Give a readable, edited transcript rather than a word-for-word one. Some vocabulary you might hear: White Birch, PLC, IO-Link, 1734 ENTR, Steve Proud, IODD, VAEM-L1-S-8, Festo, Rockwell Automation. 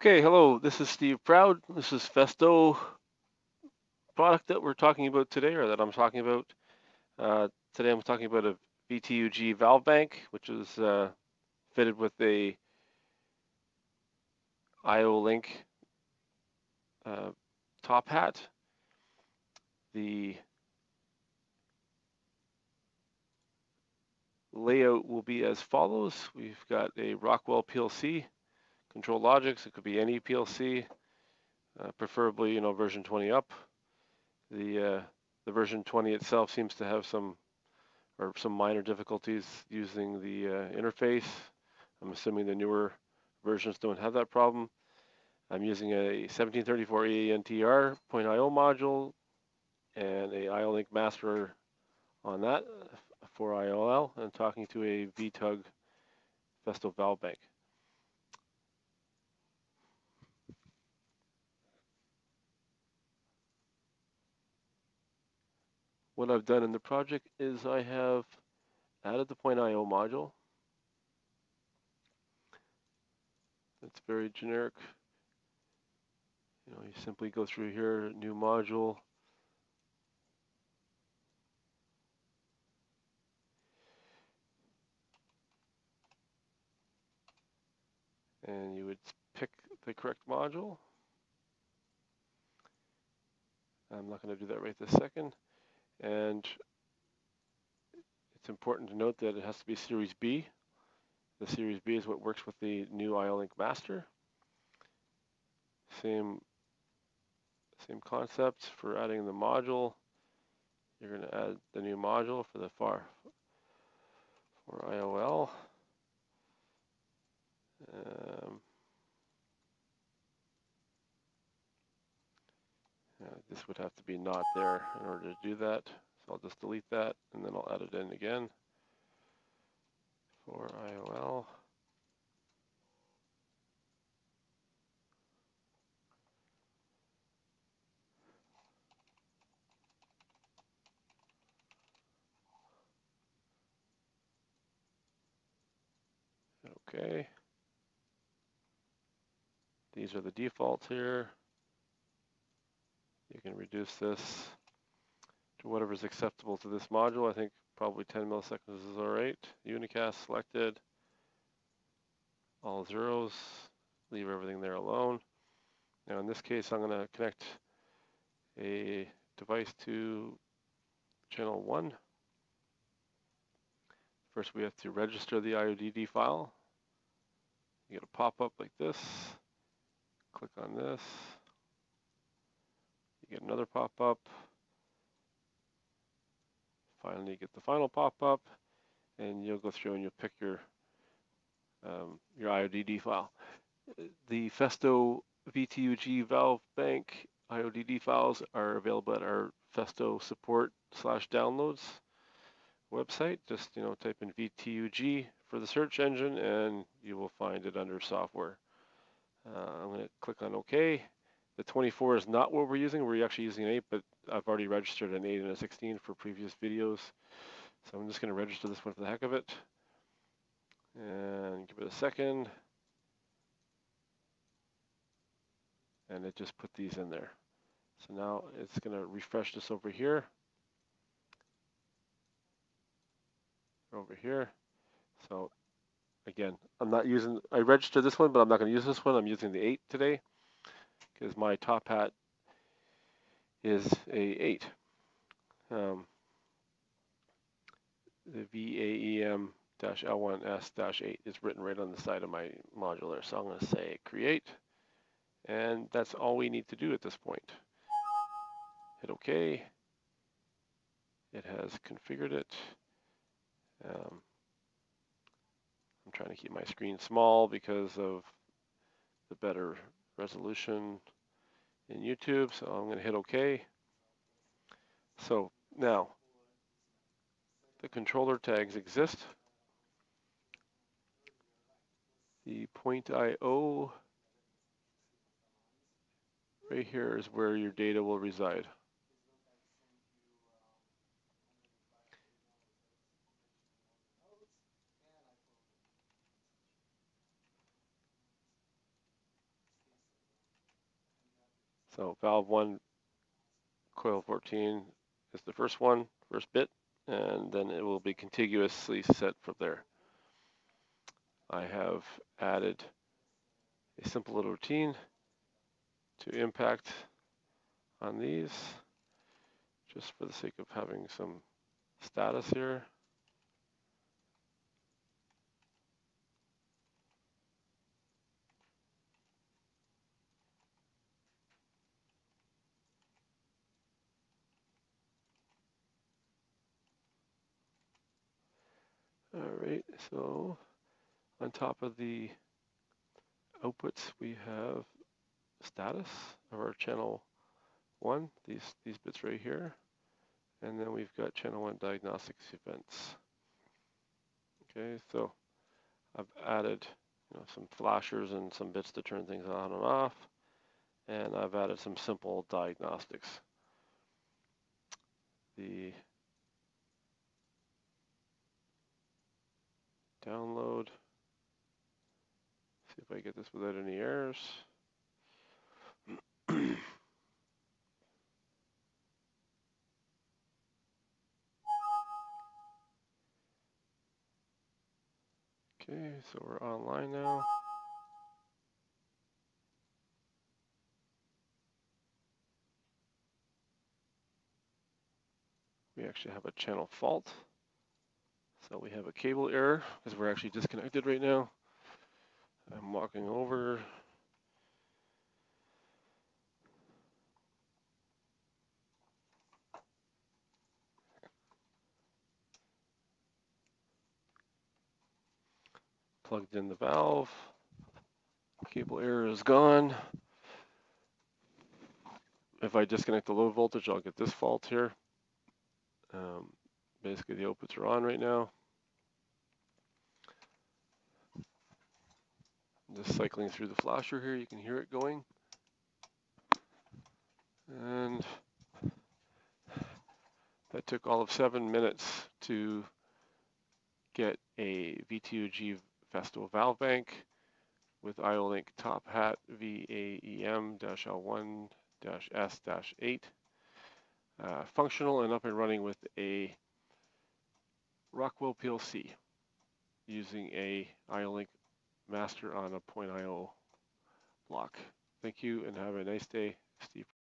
Okay, hello, this is Steve Proud. This is Festo product that we're talking about today, or that I'm talking about. Today I'm talking about a VTUG valve bank, which is fitted with a IO-Link top hat. The layout will be as follows. We've got a Rockwell PLC. Control logics, it could be any PLC, preferably, you know, version 20 up. The version 20 itself seems to have some minor difficulties using the interface. I'm assuming the newer versions don't have that problem. I'm using a 1734 ENTR .io module and a IO-Link master on that for IOL, and talking to a VTUG Festo valve bank. What I've done in the project is I have added the .io module. It's very generic. You know, you simply go through here, new module. And you would pick the correct module. I'm not going to do that right this second. And it's important to note that it has to be Series B. The Series B is what works with the new IO-Link master. Same concept for adding the module. You're going to add the new module for the for IOL. This would have to be not there in order to do that. So I'll just delete that, and then I'll add it in again for IOL. Okay. These are the defaults here. You can reduce this to whatever's acceptable to this module. I think probably 10 milliseconds is all right. Unicast selected, all zeros, leave everything there alone. Now in this case, I'm going to connect a device to channel 1. First, we have to register the IODD file. You get a pop-up like this. Click on this. Get another pop-up. Finally, you get the final pop-up, and you'll go through and you'll pick your IODD file. The Festo VTUG valve bank IODD files are available at our Festo support/downloads website. Just, you know, type in VTUG for the search engine, and you will find it under software. I'm going to click on OK. The 24 is not what we're using. We're actually using an 8, but I've already registered an 8 and a 16 for previous videos. So I'm just going to register this one for the heck of it. And give it a second. And it just put these in there. So now it's going to refresh this over here. Over here. So again, I registered this one, but I'm not going to use this one. I'm using the 8 today, because my top hat is a 8. The VAEM-L1-S-8 is written right on the side of my modular. So I'm going to say create, and that's all we need to do at this point. Hit OK. It has configured it. I'm trying to keep my screen small because of the better resolution in YouTube, so I'm going to hit OK. So now the controller tags exist. The .io right here is where your data will reside. So valve 1, coil 14 is the first one, first bit, and then it will be contiguously set from there. I have added a simple little routine to impact on these, just for the sake of having some status here. All right, so on top of the outputs, we have status of our channel 1, these bits right here. And then we've got channel 1 diagnostics events. Okay, so I've added some flashers and some bits to turn things on and off. And I've added some simple diagnostics. The download, see if I get this without any errors. Okay, so we're online now. We actually have a channel fault. So we have a cable error because we're actually disconnected right now. I'm walking over. Plugged in the valve. Cable error is gone. If I disconnect the low voltage, I'll get this fault here. Basically, the outputs are on right now. Just cycling through the flasher here, you can hear it going. And that took all of 7 minutes to get a V2G Festo valve bank with IO-Link top hat VAEM-L1-S-8. Functional and up and running with a Rockwell PLC using a IO-Link master on a .io block. Thank you and have a nice day. Steve